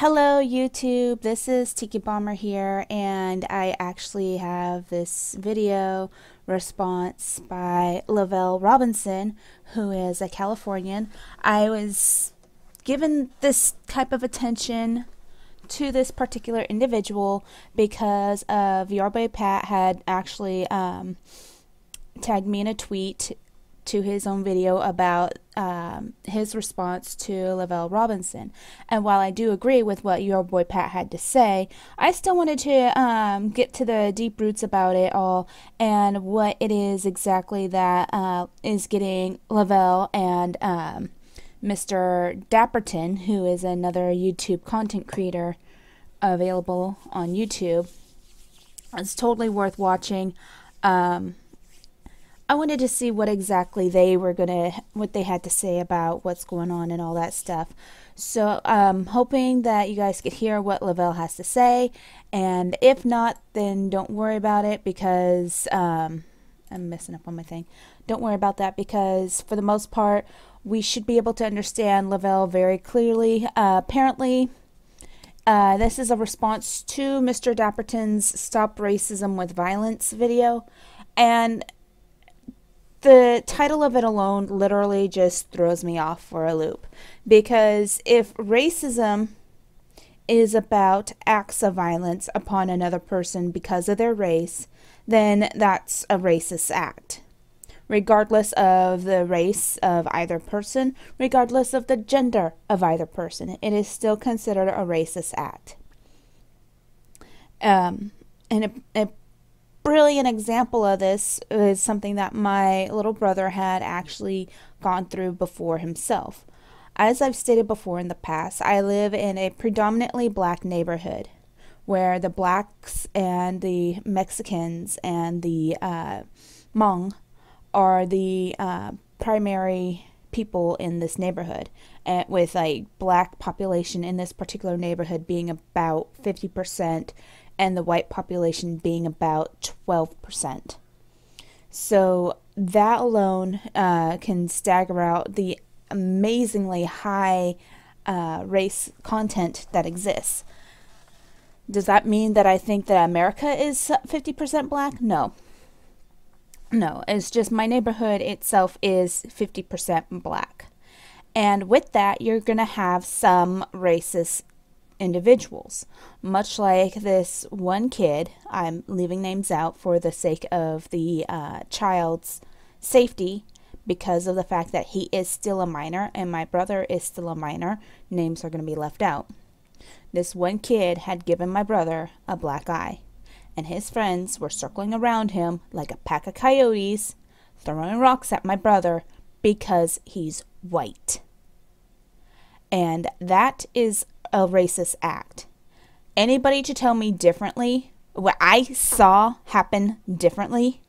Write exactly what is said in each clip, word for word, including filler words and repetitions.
Hello YouTube, this is Tiki Bomber here, and I actually have this video response by Lavelle Robinson, who is a Californian. I was given this type of attention to this particular individual because of Your Boy Pat had actually um, tagged me in a tweet to his own video about um, his response to Lavelle Robinson. And while I do agree with what Your Boy Pat had to say, I still wanted to um, get to the deep roots about it all and what it is exactly that uh, is getting Lavelle and um, Mister Dapperton, who is another YouTube content creator available on YouTube. It's totally worth watching. Um, I wanted to see what exactly they were gonna, what they had to say about what's going on and all that stuff. So I'm um, hoping that you guys could hear what Lavelle has to say, and if not, then don't worry about it because um, I'm messing up on my thing. Don't worry about that because for the most part, we should be able to understand Lavelle very clearly. Uh, apparently, uh, this is a response to Mister Dapperton's "Stop Racism with Violence" video, and the title of it alone literally just throws me off for a loop, because if racism is about acts of violence upon another person because of their race, then that's a racist act, regardless of the race of either person, regardless of the gender of either person. It is still considered a racist act. Um, and it, it brilliant example of this is something that my little brother had actually gone through before himself. As I've stated before in the past, I live in a predominantly black neighborhood where the blacks and the Mexicans and the uh, Hmong are the uh, primary people in this neighborhood, and with a black population in this particular neighborhood being about fifty percent and the white population being about twelve percent. So that alone uh, can stagger out the amazingly high uh, race content that exists. Does that mean that I think that America is fifty percent black? No. No, it's just my neighborhood itself is fifty percent black. And with that, you're going to have some racist individuals, much like this one kid. I'm leaving names out for the sake of the uh, child's safety because of the fact that he is still a minor and my brother is still a minor. Names are going to be left out. This one kid had given my brother a black eye, and his friends were circling around him like a pack of coyotes, throwing rocks at my brother because he's white. And that is a racist act. Anybody to tell me differently, what I saw happen differently,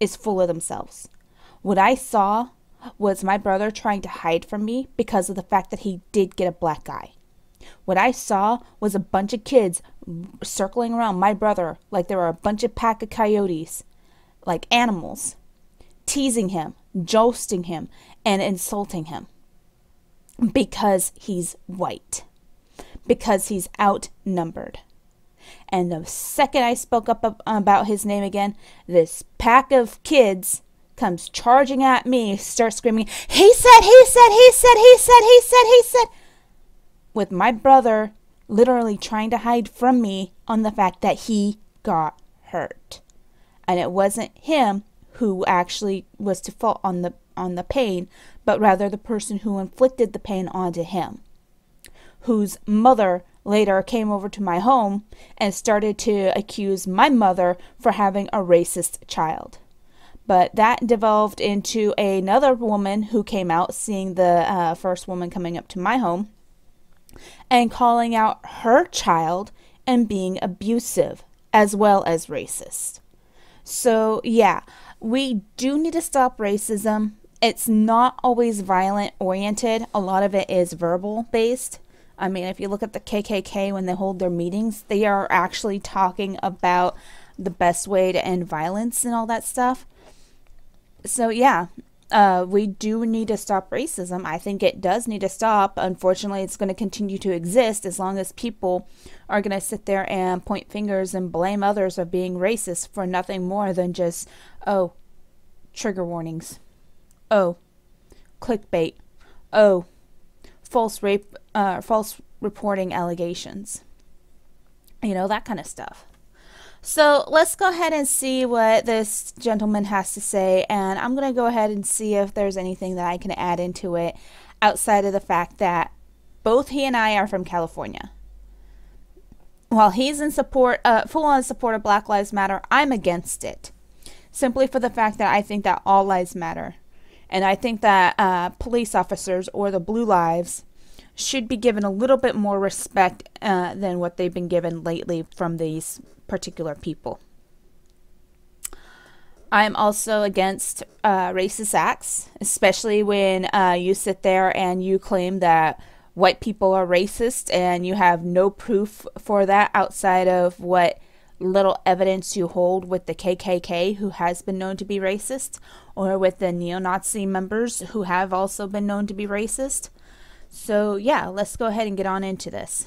is full of themselves. What I saw was my brother trying to hide from me because of the fact that he did get a black eye. What I saw was a bunch of kids circling around my brother like they were a bunch of pack of coyotes, like animals, teasing him, josting him, and insulting him because he's white, because he's outnumbered. And the second I spoke up about his name again, this pack of kids comes charging at me, starts screaming, "He said, he said, he said, he said, he said, he said," with my brother literally trying to hide from me on the fact that he got hurt. And it wasn't him who actually was to fault on the, on the pain, but rather the person who inflicted the pain onto him, whose mother later came over to my home and started to accuse my mother for having a racist child. But that devolved into another woman who came out, seeing the uh, first woman coming up to my home, and calling out her child and being abusive as well as racist. So yeah, we do need to stop racism. It's not always violent oriented. A lot of it is verbal based. I mean, if you look at the K K K when they hold their meetings, they are actually talking about the best way to end violence and all that stuff. So yeah, Uh, we do need to stop racism. I think it does need to stop. Unfortunately, it's going to continue to exist as long as people are going to sit there and point fingers and blame others for being racist for nothing more than just, oh, trigger warnings. Oh, clickbait. Oh, false rape, uh, false reporting allegations. You know, that kind of stuff. So let's go ahead and see what this gentleman has to say, and I'm going to go ahead and see if there's anything that I can add into it outside of the fact that both he and I are from California. While he's in support, uh, full on support of Black Lives Matter, I'm against it. Simply for the fact that I think that all lives matter. And I think that uh, police officers, or the blue lives, should be given a little bit more respect uh, than what they've been given lately from these particular people. I'm also against uh, racist acts, especially when uh, you sit there and you claim that white people are racist and you have no proof for that outside of what little evidence you hold with the K K K, who has been known to be racist, or with the neo-Nazi members, who have also been known to be racist. So yeah, let's go ahead and get on into this.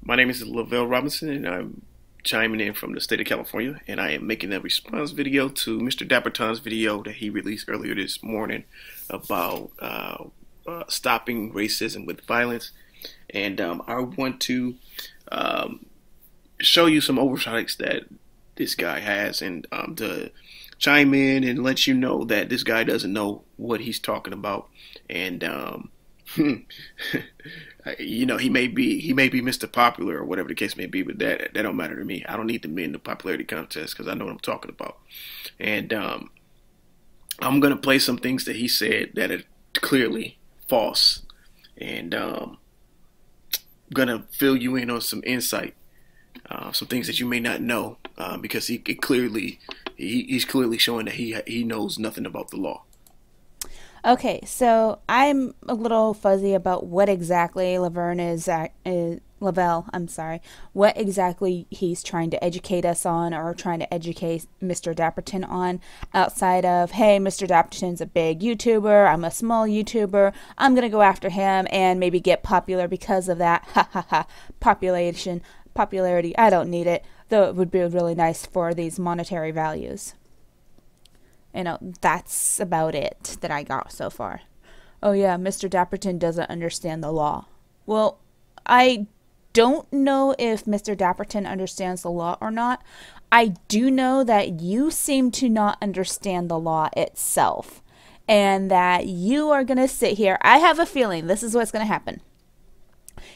My name is Lavelle Robinson, and I'm chiming in from the state of California, and I am making a response video to Mister Dapperton's video that he released earlier this morning about uh, uh, stopping racism with violence. And um, I want to um, show you some oversights that this guy has, and um, to chime in and let you know that this guy doesn't know what he's talking about. And um, you know, he may be he may be Mister Popular or whatever the case may be, but that that don't matter to me. I don't need to win the popularity contest because I know what I'm talking about. And um, I'm gonna play some things that he said that are clearly false, and um, I'm gonna fill you in on some insight, uh, some things that you may not know, uh, because he it clearly he, he's clearly showing that he he knows nothing about the law. Okay, so I'm a little fuzzy about what exactly Laverne is, uh, is Lavelle, I'm sorry, what exactly he's trying to educate us on, or trying to educate Mister Dapperton on, outside of, hey, Mister Dapperton's a big YouTuber, I'm a small YouTuber, I'm going to go after him and maybe get popular because of that, ha ha ha, population, popularity, I don't need it, though it would be really nice for these monetary values. You know, that's about it that I got so far. Oh yeah, Mister Dapperton doesn't understand the law. Well, I don't know if Mister Dapperton understands the law or not. I do know that you seem to not understand the law itself. And that you are going to sit here. I have a feeling this is what's going to happen.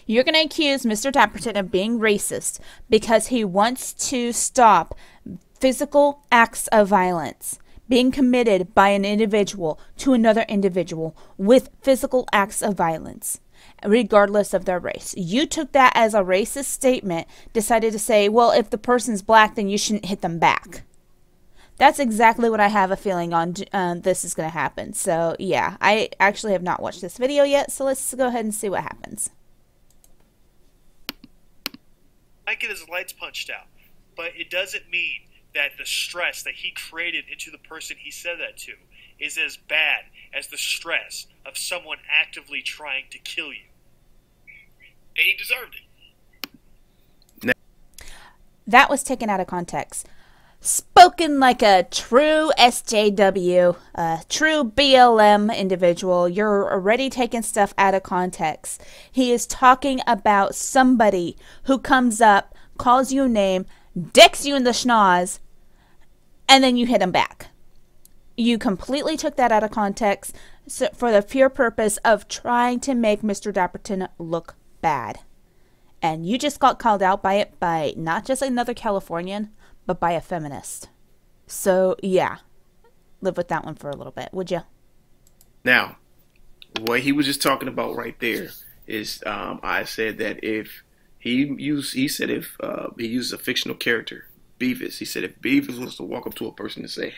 You're going to accuse Mister Dapperton of being racist because he wants to stop physical acts of violence being committed by an individual to another individual with physical acts of violence, regardless of their race. You took that as a racist statement, decided to say, well, if the person's black, then you shouldn't hit them back. That's exactly what I have a feeling on um, this is going to happen. So yeah, I actually have not watched this video yet, so let's go ahead and see what happens. I get his lights punched out, but it doesn't mean that the stress that he created into the person he said that to is as bad as the stress of someone actively trying to kill you. And he deserved it. That was taken out of context. Spoken like a true S J W, a true B L M individual. You're already taking stuff out of context. He is talking about somebody who comes up, calls you a name, dicks you in the schnoz, and then you hit him back. You completely took that out of context for the pure purpose of trying to make Mister Dapperton look bad. And you just got called out by it by not just another Californian, but by a feminist. So yeah, live with that one for a little bit, would you? Now, what he was just talking about right there is um, I said that if He used. He said if uh, he used a fictional character, Beavis. He said if Beavis was to walk up to a person and say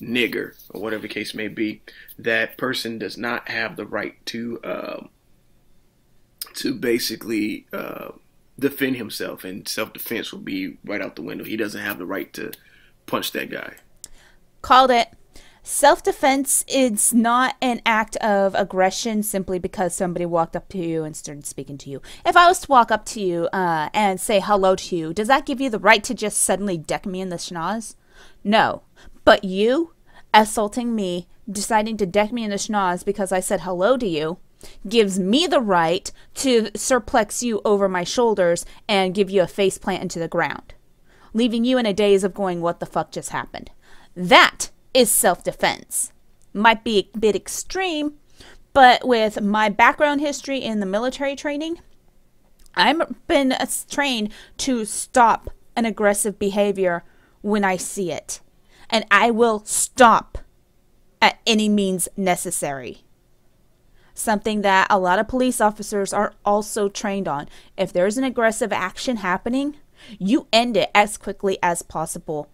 "nigger" or whatever the case may be, that person does not have the right to uh, to basically uh, defend himself, and self-defense will be right out the window. He doesn't have the right to punch that guy. Called it. Self-defense is not an act of aggression simply because somebody walked up to you and started speaking to you. If I was to walk up to you uh, and say hello to you, does that give you the right to just suddenly deck me in the schnoz? No. But you assaulting me, deciding to deck me in the schnoz because I said hello to you, gives me the right to surplex you over my shoulders and give you a face plant into the ground, leaving you in a daze of going, what the fuck just happened? That is self-defense. Might be a bit extreme, but with my background history in the military training, I've been trained to stop an aggressive behavior when I see it. And I will stop at any means necessary. Something that a lot of police officers are also trained on. If there's an aggressive action happening, you end it as quickly as possible.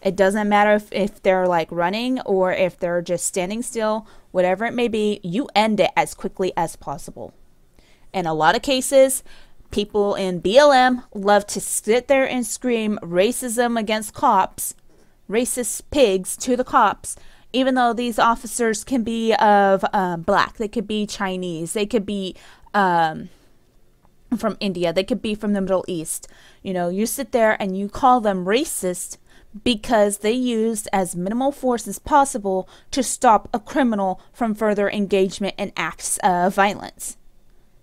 It doesn't matter if, if they're like running or if they're just standing still, whatever it may be, you end it as quickly as possible. In a lot of cases, people in B L M love to sit there and scream racism against cops, racist pigs to the cops, even though these officers can be of uh, black, they could be Chinese, they could be um, from India, they could be from the Middle East. You know, you sit there and you call them racist because they used as minimal force as possible to stop a criminal from further engagement in acts of violence.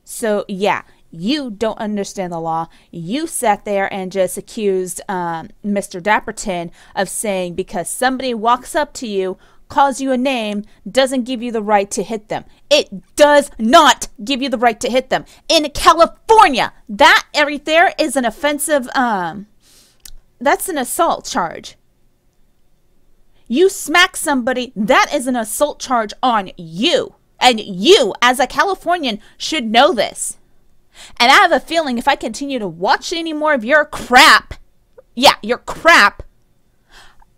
So yeah, you don't understand the law. You sat there and just accused um, Mister Dapperton of saying because somebody walks up to you, calls you a name, doesn't give you the right to hit them. It does not give you the right to hit them. In California, that right there is an offensive, um, that's an assault charge. You smack somebody, that is an assault charge on you. And you, as a Californian, should know this. And I have a feeling if I continue to watch any more of your crap, yeah, your crap,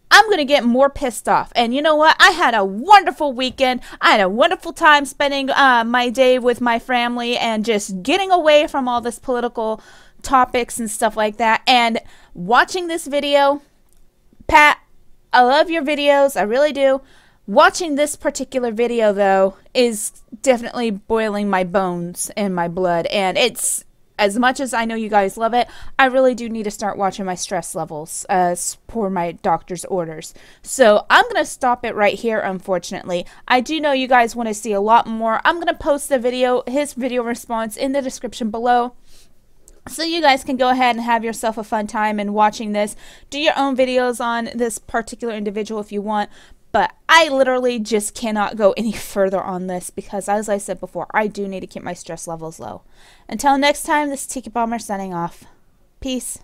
I'm going to get more pissed off. And you know what? I had a wonderful weekend. I had a wonderful time spending uh, my day with my family and just getting away from all this political topics and stuff like that. And watching this video, Pat, I love your videos. I really do. Watching this particular video, though, is definitely boiling my bones and my blood. And it's, as much as I know you guys love it, I really do need to start watching my stress levels as per my doctor's orders. So I'm going to stop it right here, unfortunately. I do know you guys want to see a lot more. I'm going to post the video, his video response, in the description below. So you guys can go ahead and have yourself a fun time in watching this. Do your own videos on this particular individual if you want. But I literally just cannot go any further on this because, as I said before, I do need to keep my stress levels low. Until next time, this is Tiki Bomber signing off. Peace.